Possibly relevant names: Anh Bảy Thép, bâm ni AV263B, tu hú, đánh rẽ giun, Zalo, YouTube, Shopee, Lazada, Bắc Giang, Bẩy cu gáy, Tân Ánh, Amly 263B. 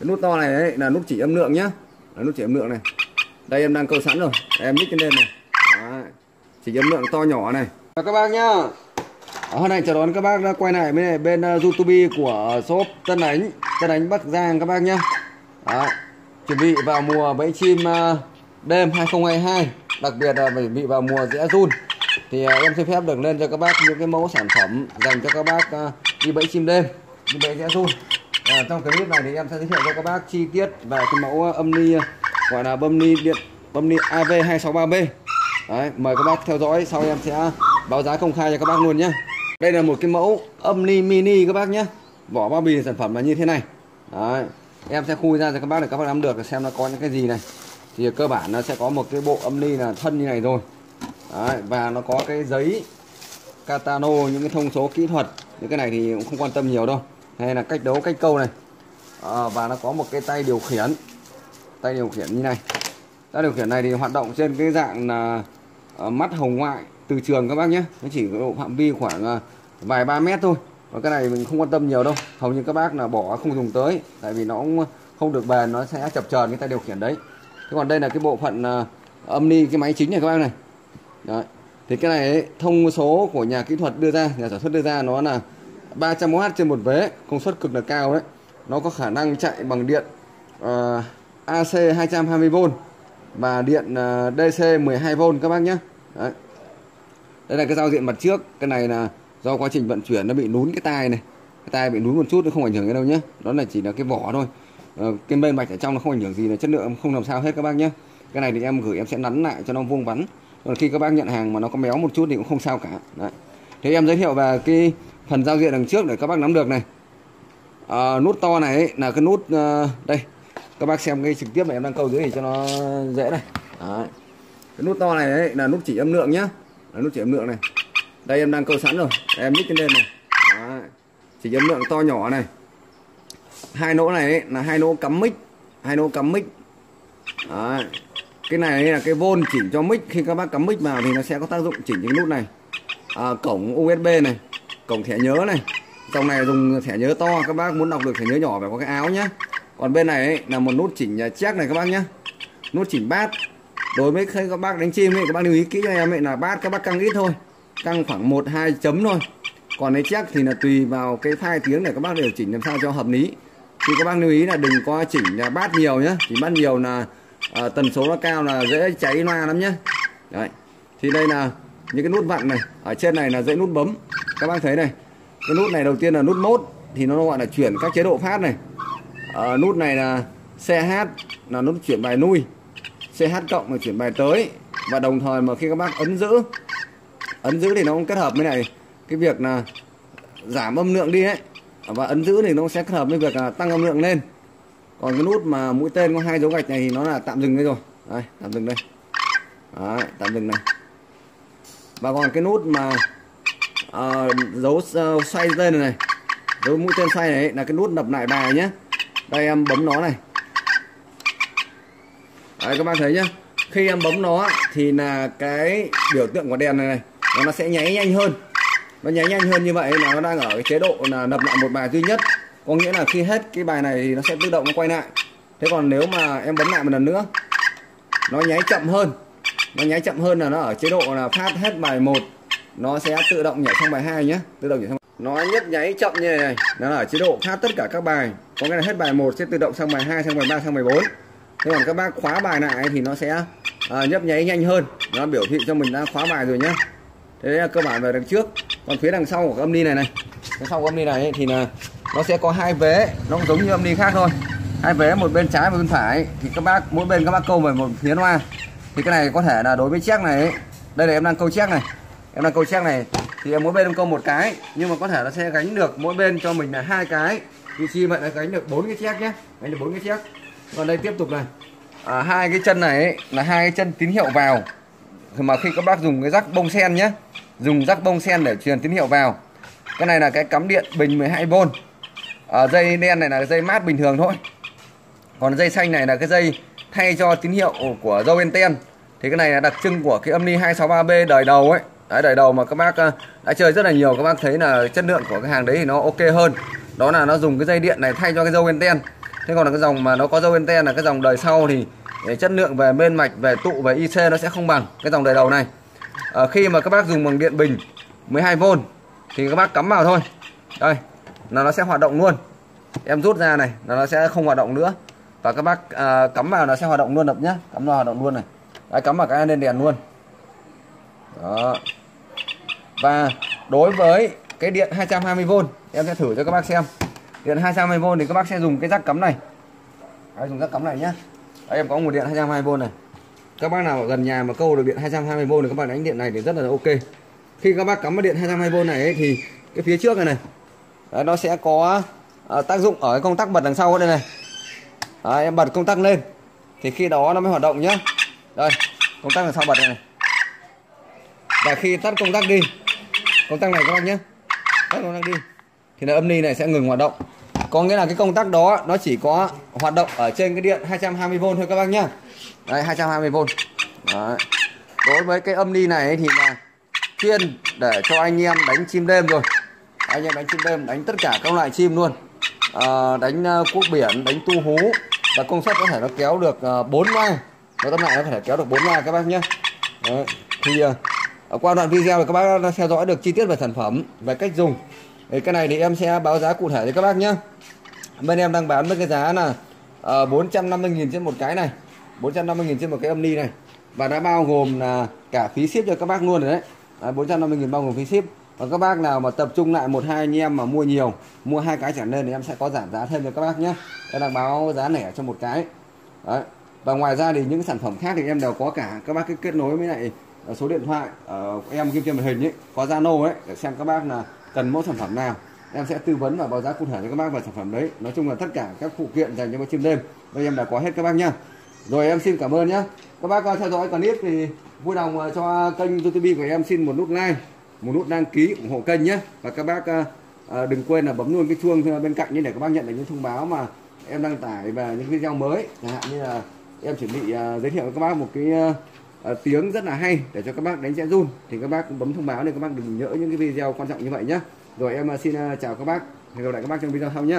Cái nút to này đấy, là nút chỉ âm lượng nhá, là nút chỉ âm lượng này. Đây em đang câu sẵn rồi, em mic lên này. Đấy. Chỉ âm lượng to nhỏ này. Chào các bác nhá. Hôm nay chào đón các bác đã quay lại với bên YouTube của shop Tân Ánh, Tân Ánh Bắc Giang các bác nhá. Đấy. Chuẩn bị vào mùa bẫy chim đêm 2022, đặc biệt là chuẩn bị vào mùa rẽ giun. Thì em xin phép được lên cho các bác những cái mẫu sản phẩm dành cho các bác đi bẫy chim đêm, đi bẫy rẽ giun. Trong cái clip này thì em sẽ giới thiệu cho các bác chi tiết về cái mẫu âm ni gọi là bâm ni AV263B. Đấy, mời các bác theo dõi, sau em sẽ báo giá công khai cho các bác luôn nhé. Đây là một cái mẫu âm ni mini các bác nhé. Vỏ bao bì sản phẩm là như thế này. Đấy, em sẽ khui ra cho các bác để các bác nắm được xem nó có những cái gì này. Thì cơ bản nó sẽ có một cái bộ âm ni là thân như này rồi. Đấy, và nó có cái giấy catano, những cái thông số kỹ thuật. Những cái này thì cũng không quan tâm nhiều đâu, hay là cách đấu cách câu này. Và nó có một cái tay điều khiển, tay điều khiển như này. Tay điều khiển này thì hoạt động trên cái dạng là mắt hồng ngoại từ trường các bác nhé. Nó chỉ có độ phạm vi khoảng vài 3 mét thôi. Và cái này mình không quan tâm nhiều đâu, hầu như các bác là bỏ không dùng tới, tại vì nó cũng không được bền, nó sẽ chập chờn cái tay điều khiển đấy. Thế còn đây là cái bộ phận âm ni, cái máy chính này các bác này. Đấy. Thì cái này ấy, thông số của nhà kỹ thuật đưa ra, nhà sản xuất đưa ra nó là 300W trên một vế, công suất cực là cao đấy. Nó có khả năng chạy bằng điện AC 220V và điện DC 12V các bác nhé. Đấy. Đây là cái giao diện mặt trước. Cái này là do quá trình vận chuyển nó bị lún cái tai này. Cái tai bị lún một chút nó không ảnh hưởng đến đâu nhé. Đó là chỉ là cái vỏ thôi. Cái bên mạch ở trong nó không ảnh hưởng gì, là chất lượng không làm sao hết các bác nhé. Cái này thì em gửi em sẽ nắn lại cho nó vuông vắn. Còn khi các bác nhận hàng mà nó có méo một chút thì cũng không sao cả. Đấy. Thế em giới thiệu về cái phần giao diện đằng trước để các bác nắm được này. Nút to này ấy, là cái nút đây. Các bác xem cái trực tiếp này em đang câu dưới thì cho nó dễ này. Đấy. Cái nút to này ấy, là nút chỉ âm lượng nhá, là nút chỉ âm lượng này. Đây em đang câu sẵn rồi, em mic lên này. Đấy. Chỉ âm lượng to nhỏ này. Hai nỗ này ấy, là hai nỗ cắm mic, hai nỗ cắm mic. Đấy. Cái này ấy là cái vôn chỉnh cho mic, khi các bác cắm mic vào thì nó sẽ có tác dụng chỉnh những nút này. Cổng USB này, cổng thẻ nhớ này. Trong này dùng thẻ nhớ to, các bác muốn đọc được thẻ nhớ nhỏ phải có cái áo nhá. Còn bên này ấy, là một nút chỉnh check này các bác nhá. Nút chỉnh bass. Đối với khi các bác đánh chim ấy, các bác lưu ý kỹ cho em ấy là bass các bác căng ít thôi, căng khoảng 1-2 chấm thôi. Còn cái check thì là tùy vào cái file tiếng để các bác điều chỉnh làm sao cho hợp lý. Thì các bác lưu ý là đừng có chỉnh bass nhiều nhá. Chỉnh bass nhiều là tần số nó cao là dễ cháy loa lắm nhá. Đấy. Thì đây là những cái nút vặn này, ở trên này là dãy nút bấm. Các bác thấy này, cái nút này đầu tiên là nút mode thì nó gọi là chuyển các chế độ phát này. Nút này là CH là nút chuyển bài lui, CH cộng là chuyển bài tới. Và đồng thời mà khi các bác ấn giữ thì nó cũng kết hợp với này cái việc là giảm âm lượng đi ấy, và ấn giữ thì nó sẽ kết hợp với việc là tăng âm lượng lên. Còn cái nút mà mũi tên có 2 dấu gạch này thì nó là tạm dừng đây rồi. Đây, tạm dừng đây. Đấy, tạm dừng này. Và còn cái nút mà dấu xoay tên này, dấu mũi tên xoay này là cái nút lặp lại bài nhé. Đây em bấm nó này. Đấy, các bạn thấy nhá, khi em bấm nó thì là cái biểu tượng của đèn này này nó sẽ nháy nhanh hơn. Nó nháy nhanh hơn như vậy là nó đang ở cái chế độ là lặp lại một bài duy nhất, có nghĩa là khi hết cái bài này thì nó sẽ tự động nó quay lại. Thế còn nếu mà em bấm lại một lần nữa, nó nháy chậm hơn. Nó nháy chậm hơn là nó ở chế độ là phát hết bài 1, nó sẽ tự động nhảy sang bài 2 nhé, tự động nhảy sang. Nó nhấp nháy chậm như này này, nó là ở chế độ phát tất cả các bài. Có nghĩa là hết bài 1 sẽ tự động sang bài 2, sang bài 3, sang bài 4. Thế còn các bác khóa bài lại thì nó sẽ nhấp nháy nhanh hơn, nó biểu thị cho mình đã khóa bài rồi nhé. Thế là cơ bản về đằng trước. Còn phía đằng sau của âm ni này này, đằng sau của âm ni này thì là nó sẽ có 2 vế, nó cũng giống như âm ni khác thôi. 2 vế, một bên trái và bên phải, thì các bác mỗi bên các bác câu về một phía loa. Thì cái này có thể là đối với check này ấy. Đây là em đang câu check này. Em đang câu check này thì em mỗi bên em câu 1 cái, nhưng mà có thể nó sẽ gánh được mỗi bên cho mình là 2 cái. Vì chi vậy nó gánh được 4 cái check nhé, gánh được 4 cái check. Còn đây tiếp tục này, 2 cái chân này ấy, là 2 cái chân tín hiệu vào. Thì mà khi các bác dùng cái rắc bông sen nhé, dùng rắc bông sen để truyền tín hiệu vào. Cái này là cái cắm điện bình 12V. Dây đen này là dây mát bình thường thôi. Còn dây xanh này là cái dây thay cho tín hiệu của dâu anten. Thì cái này là đặc trưng của cái Amly 263B đời đầu ấy. Đấy, đời đầu mà các bác đã chơi rất là nhiều, các bác thấy là chất lượng của cái hàng đấy thì nó ok hơn. Đó là nó dùng cái dây điện này thay cho cái dâu anten. Thế còn là cái dòng mà nó có dâu anten là cái dòng đời sau thì chất lượng về bên mạch, về tụ, về IC nó sẽ không bằng cái dòng đời đầu này. Khi mà các bác dùng bằng điện bình 12V thì các bác cắm vào thôi, đây là nó sẽ hoạt động luôn. Em rút ra này là nó sẽ không hoạt động nữa, và các bác cắm vào nó sẽ hoạt động luôn được nhé. Cắm vào hoạt động luôn này, đấy, cắm vào cái lên đèn luôn. Đó. Và đối với cái điện 220V em sẽ thử cho các bác xem. Điện 220V thì các bác sẽ dùng cái rắc cắm này, đấy, dùng rắc cắm này nhé. Đấy, em có một điện 220V này. Các bác nào ở gần nhà mà câu được điện 220V thì các bạn đánh điện này thì rất là ok. Khi các bác cắm vào điện 220V này ấy, thì cái phía trước này này đấy, nó sẽ có tác dụng ở cái công tắc bật đằng sau đây này. Đấy, em bật công tắc lên thì khi đó nó mới hoạt động nhé. Đây, công tắc đằng sau bật này, này. Và khi tắt công tắc đi, công tắc này các bác nhé, tắt công tắc đi thì là âm ni này sẽ ngừng hoạt động. Có nghĩa là cái công tắc đó nó chỉ có hoạt động ở trên cái điện 220V thôi các bác nhá. Đây 220V. Đấy. Đối với cái âm ni này thì là chuyên để cho anh em đánh chim đêm rồi. Anh em đánh chim đêm, đánh tất cả các loại chim luôn. Đánh cuốc biển, đánh tu hú, và công suất có thể nó kéo được 4 loa. Nó tóm lại nó có thể kéo được 4 loa các bác nhá. Đấy. Thì qua đoạn video thì các bác đã theo dõi được chi tiết về sản phẩm, về cách dùng. Đấy, cái này thì em sẽ báo giá cụ thể cho các bác nhé. Bên em đang bán với cái giá là 450.000 trên một cái này, 450.000 trên một cái âm ni này, và đã bao gồm là cả phí ship cho các bác luôn rồi đấy. 450.000 bao gồm phí ship. Và các bác nào mà tập trung lại một hai anh em mà mua nhiều, mua 2 cái trở lên thì em sẽ có giảm giá thêm cho các bác nhé. Em đang báo giá lẻ cho một cái. Đấy. Và ngoài ra thì những sản phẩm khác thì em đều có cả các bác kết nối với lại số điện thoại em ghi trên màn hình ấy, có Zalo ấy, để xem các bác là cần mẫu sản phẩm nào, em sẽ tư vấn và báo giá cụ thể cho các bác về sản phẩm đấy. Nói chung là tất cả các phụ kiện dành cho con chim đêm bây em đã có hết các bác nhá. Rồi em xin cảm ơn nhá. Các bác theo dõi clip thì vui lòng cho kênh YouTube của em xin một nút like, một nút đăng ký ủng hộ kênh nhé. Và các bác đừng quên là bấm luôn cái chuông bên cạnh như để các bác nhận được những thông báo mà em đăng tải về những video mới. Chẳng hạn như là em chuẩn bị giới thiệu với các bác một cái tiếng rất là hay để cho các bác đánh sẽ run thì các bác bấm thông báo để các bác đừng nhỡ những cái video quan trọng như vậy nhé. Rồi em xin chào các bác, hẹn gặp lại các bác trong video sau nhé.